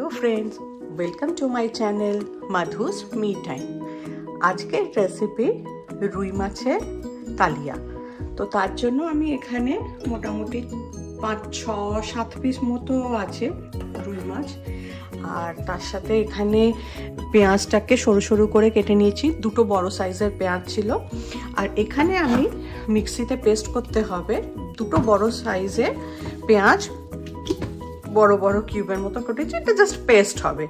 Hello friends, welcome to my channel Madhu's me time. আজকের recipe রুই মাছের কালিয়া। তো তার জন্য আমি এখানে মোটামুটি 5-7 পিস মতো আছে রুই মাছ, আর তার সাথে এখানে পেঁয়াজটাকে সরু সরু করে কেটে নিয়েছি। দুটো বড় সাইজের পেঁয়াজ ছিল। আর এখানে আমি মিক্সিতে পেস্ট করতে হবে দুটো বড় সাইজের পেঁয়াজ, বড় বড় কিউবের মতো কেটেছি, এটা জাস্ট পেস্ট হবে।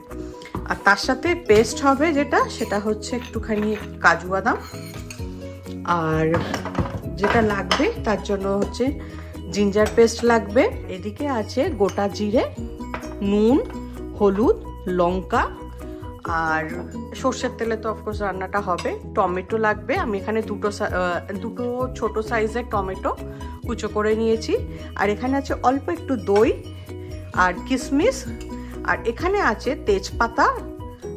আর তার সাথে পেস্ট হবে সেটা হচ্ছে একটুখানি কাজু বাদাম, আর যেটা লাগবে তার জন্য হচ্ছে জিঞ্জার পেস্ট লাগবে। এদিকে আছে গোটা জিরে, নুন, হলুদ, লঙ্কা, আর সর্ষের তেলে তো অফকোর্স রান্নাটা হবে। টমেটো লাগবে, আমি এখানে দুটো ছোট সাইজের টমেটো কুচো করে নিয়েছি। আর এখানে আছে অল্প একটু দই আর কিশমিশ। আর এখানে আছে তেজপাতা,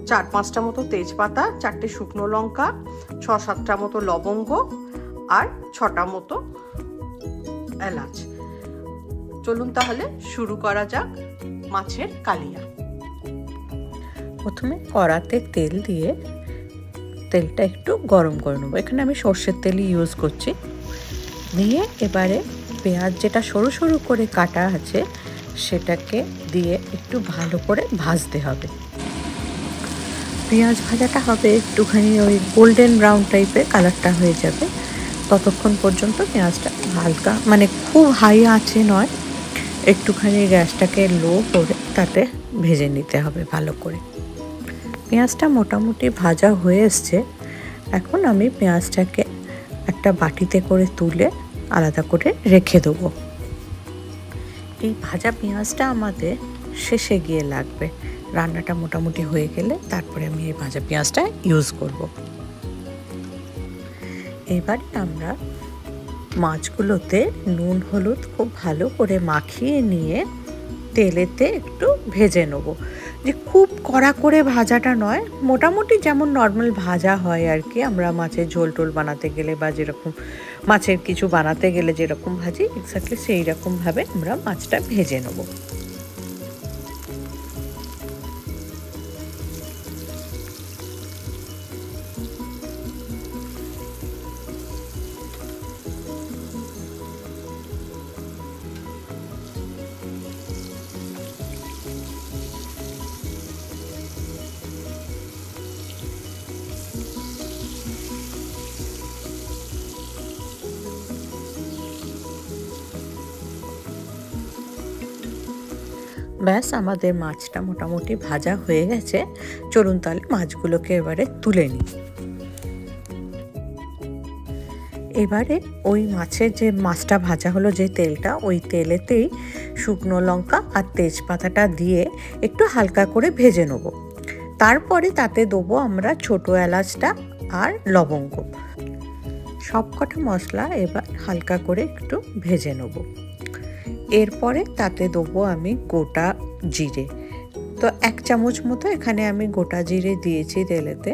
4-5টা মতো তেজপাতা, 4টে শুকনো লঙ্কা, 6-7টা মতো লবঙ্গ, আর 6টা মতো এলাচ। চলুন তাহলে শুরু করা যাক মাছের কালিয়া। প্রথমে কড়াতে তেল দিয়ে তেলটা একটু গরম করে নেবো। এখানে আমি সর্ষের তেলই ইউজ করছি। দিয়ে এবারে পেঁয়াজ যেটা সরু সরু করে কাটা আছে সেটাকে দিয়ে একটু ভালো করে ভাজতে হবে। পেঁয়াজ ভাজাটা হবে একটুখানি ওই গোল্ডেন ব্রাউন টাইপের কালারটা হয়ে যাবে। ততক্ষণ পর্যন্ত পেঁয়াজটা হালকা, মানে খুব হাই আঁচে নয়, একটুখানি গ্যাসটাকে লো করে তাতে ভেজে নিতে হবে ভালো করে। পেঁয়াজটা মোটামুটি ভাজা হয়ে এসছে। এখন আমি পেঁয়াজটাকে একটা বাটিতে করে তুলে আলাদা করে রেখে দেবো। এই ভাজা পেঁয়াজটা আমাদের শেষে গিয়ে লাগবে, রান্নাটা মোটামুটি হয়ে গেলে তারপরে আমি এই ভাজা পেঁয়াজটা ইউজ করব। এবারে আমরা মাছগুলোতে নুন হলুদ খুব ভালো করে মাখিয়ে নিয়ে তেলেতে একটু ভেজে নেব। যে খুব কড়া করে ভাজাটা নয়, মোটামুটি যেমন নর্মাল ভাজা হয় আর কি, আমরা মাছের ঝোল টোল বানাতে গেলে বা যেরকম মাছের কিছু বানাতে গেলে যেরকম ভাজি, এক্স্যাক্টলি সেই রকমভাবে আমরা মাছটা ভেজে নেব। ব্যাস, আমাদের মাছটা মোটামুটি ভাজা হয়ে গেছে। চলুন তাহলে মাছগুলোকে এবারে তুলে নিই। এবারে ওই মাছের যে মাছটা ভাজা হলো যে তেলটা, ওই তেলেতেই শুকনো লঙ্কা আর তেজপাতাটা দিয়ে একটু হালকা করে ভেজে নেব। তারপরে তাতে দেবো আমরা ছোটো এলাচটা আর লবঙ্গ। সবকটা মশলা এবার হালকা করে একটু ভেজে নেব। এরপরে তাতে দেবো আমি গোটা জিরে, তো 1 চামচ মতো এখানে আমি গোটা জিরে দিয়েছি তেলেতে।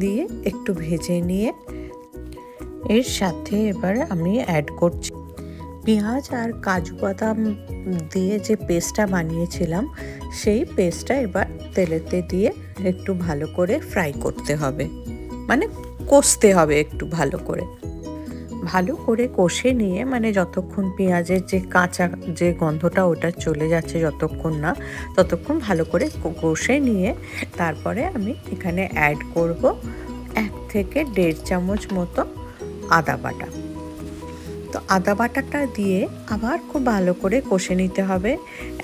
দিয়ে একটু ভেজে নিয়ে এর সাথে এবার আমি অ্যাড করছি পেঁয়াজ আর কাজু বাদাম দিয়ে যে পেস্টটা বানিয়েছিলাম, সেই পেস্টটা এবার তেলেতে দিয়ে একটু ভালো করে ফ্রাই করতে হবে, মানে কষতে হবে একটু ভালো করে কষে নিয়ে, মানে যতক্ষণ পেঁয়াজের যে কাঁচা যে গন্ধটা ওটা চলে যাচ্ছে যতক্ষণ না, ততক্ষণ ভালো করে কষে নিয়ে তারপরে আমি এখানে অ্যাড করব 1 থেকে 1.5 চামচ মতো আদা বাটা। তো আদা বাটাটা দিয়ে আবার খুব ভালো করে কষে নিতে হবে,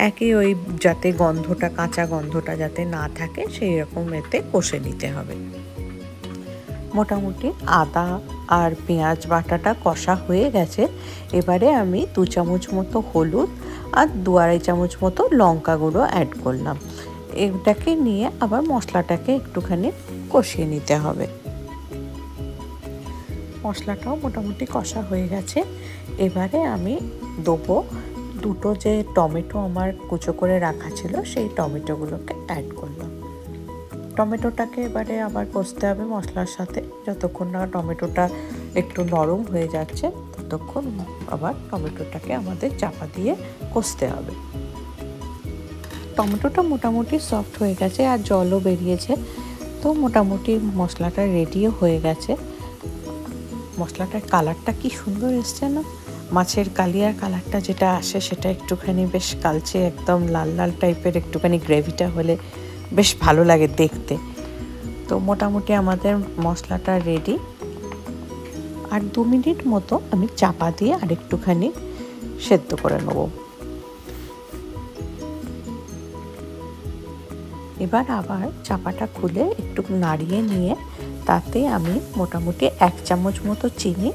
একই ওই যাতে গন্ধটা, কাঁচা গন্ধটা যাতে না থাকে সেই রকম এতে কষে নিতে হবে। মোটামুটি আদা আর পেঁয়াজ বাটাটা কষা হয়ে গেছে। এবারে আমি 2 চামচ মতো হলুদ আর 2-2.5 চামচ মতো লঙ্কা গুঁড়ো অ্যাড করলাম। এটাকে নিয়ে আবার মশলাটাকে একটুখানি কষিয়ে নিতে হবে। মশলাটাও মোটামুটি কষা হয়ে গেছে। এবারে আমি দেবো দুটো যে টমেটো আমার কুচো করে রাখা ছিল, সেই টমেটোগুলোকে অ্যাড করলাম। টমেটোটাকে এবারে আবার কষতে হবে মশলার সাথে, যতক্ষণ না টমেটোটা একটু নরম হয়ে যাচ্ছে ততক্ষণ আবার টমেটোটাকে আমাদের চাপা দিয়ে কষতে হবে। টমেটোটা মোটামুটি সফট হয়ে গেছে আর জলও বেরিয়েছে, তো মোটামুটি মশলাটা রেডিও হয়ে গেছে। মশলাটার কালারটা কি সুন্দর এসছে না, মাছের কালিয়ার কালারটা যেটা আসে সেটা একটুখানি বেশ কালচে একদম লাল লাল টাইপের, একটুখানি গ্রেভিটা হলে বেশ ভালো লাগে দেখতে। তো মোটামুটি আমাদের মশলাটা রেডি। আর 2 মিনিট মতো আমি চাপা দিয়ে আর একটুখানি সেদ্ধ করে নেব। এবার আবার চাপাটা খুলে একটু নাড়িয়ে নিয়ে তাতে আমি মোটামুটি 1 চামচ মতো চিনি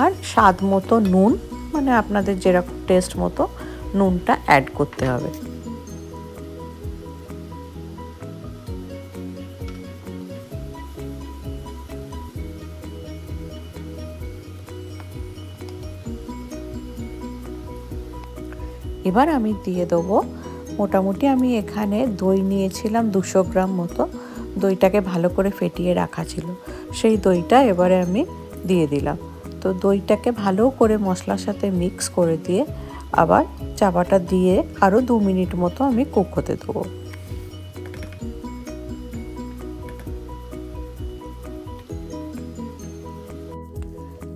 আর স্বাদ মতো নুন, মানে আপনাদের যেরকম টেস্ট মতো নুনটা অ্যাড করতে হবে। এবার আমি দিয়ে দেবো, মোটামুটি আমি এখানে দই নিয়েছিলাম 200 গ্রাম মতো, দইটাকে ভালো করে ফেটিয়ে রাখা ছিল, সেই দইটা এবারে আমি দিয়ে দিলাম। তো দইটাকে ভালো করে মশলার সাথে মিক্স করে দিয়ে আবার চাপাটা দিয়ে আরও 2 মিনিট মতো আমি কুক হতে দেবো।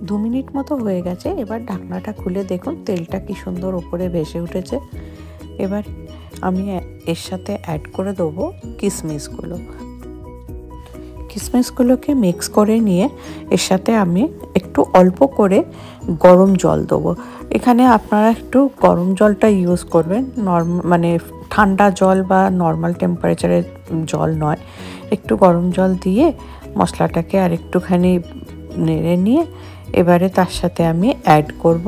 দু মিনিট মতো হয়ে গেছে, এবার ঢাকনাটা খুলে দেখুন তেলটা কি সুন্দর ওপরে ভেসে উঠেছে। এবার আমি এর সাথে অ্যাড করে দেবো কিশমিশগুলো। কিশমিশগুলোকে মিক্স করে নিয়ে এর সাথে আমি একটু অল্প করে গরম জল দেবো। এখানে আপনারা একটু গরম জলটা ইউজ করবেন, মানে ঠান্ডা জল বা নর্মাল টেম্পারেচারের জল নয়। একটু গরম জল দিয়ে মশলাটাকে আর একটুখানি নেড়ে নিয়ে এবারে তার সাথে আমি অ্যাড করব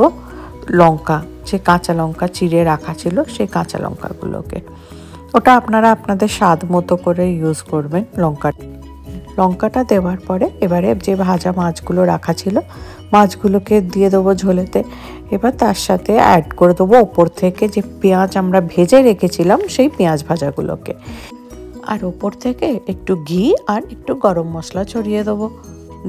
লঙ্কা, যে কাঁচা লঙ্কা চিড়ে রাখা ছিল সেই কাঁচা লঙ্কাগুলোকে। ওটা আপনারা আপনাদের স্বাদ মতো করে ইউজ করবেন। লঙ্কাটা দেওয়ার পরে এবারে যে ভাজা মাছগুলো রাখা ছিল মাছগুলোকে দিয়ে দেবো ঝোলেতে। এবার তার সাথে অ্যাড করে দেবো ওপর থেকে যে পেঁয়াজ আমরা ভেজে রেখেছিলাম সেই পেঁয়াজ ভাজাগুলোকে, আর ওপর থেকে একটু ঘি আর একটু গরম মশলা ছড়িয়ে দেবো।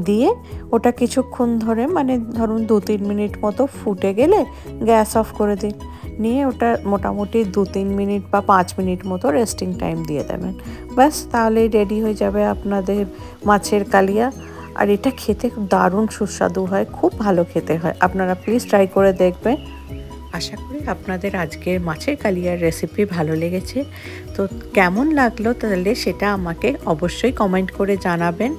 দিয়ে ওটা কিছুক্ষণ ধরে, মানে ধরুন 2-3 মিনিট মতো ফুটে গেলে গ্যাস অফ করে দিন, নিয়ে ওটা মোটামুটি 2-3 মিনিট বা 5 মিনিট মতো রেস্টিং টাইম দিয়ে দেবেন। ব্যাস, তাহলেই রেডি হয়ে যাবে আপনাদের মাছের কালিয়া। আর এটা খেতে দারুণ সুস্বাদু হয়, খুব ভালো খেতে হয়। আপনারা প্লিজ ট্রাই করে দেখবেন। আশা করি আপনাদের আজকের মাছের কালিয়ার রেসিপি ভালো লেগেছে। তো কেমন লাগলো তাহলে সেটা আমাকে অবশ্যই কমেন্ট করে জানাবেন।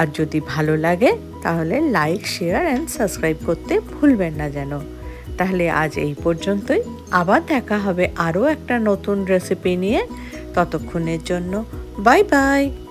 আর যদি ভালো লাগে তাহলে লাইক, শেয়ার অ্যান্ড সাবস্ক্রাইব করতে ভুলবেন না যেন। তাহলে আজ এই পর্যন্তই, আবার দেখা হবে আরও একটা নতুন রেসিপি নিয়ে। ততক্ষণের জন্য বাই বাই।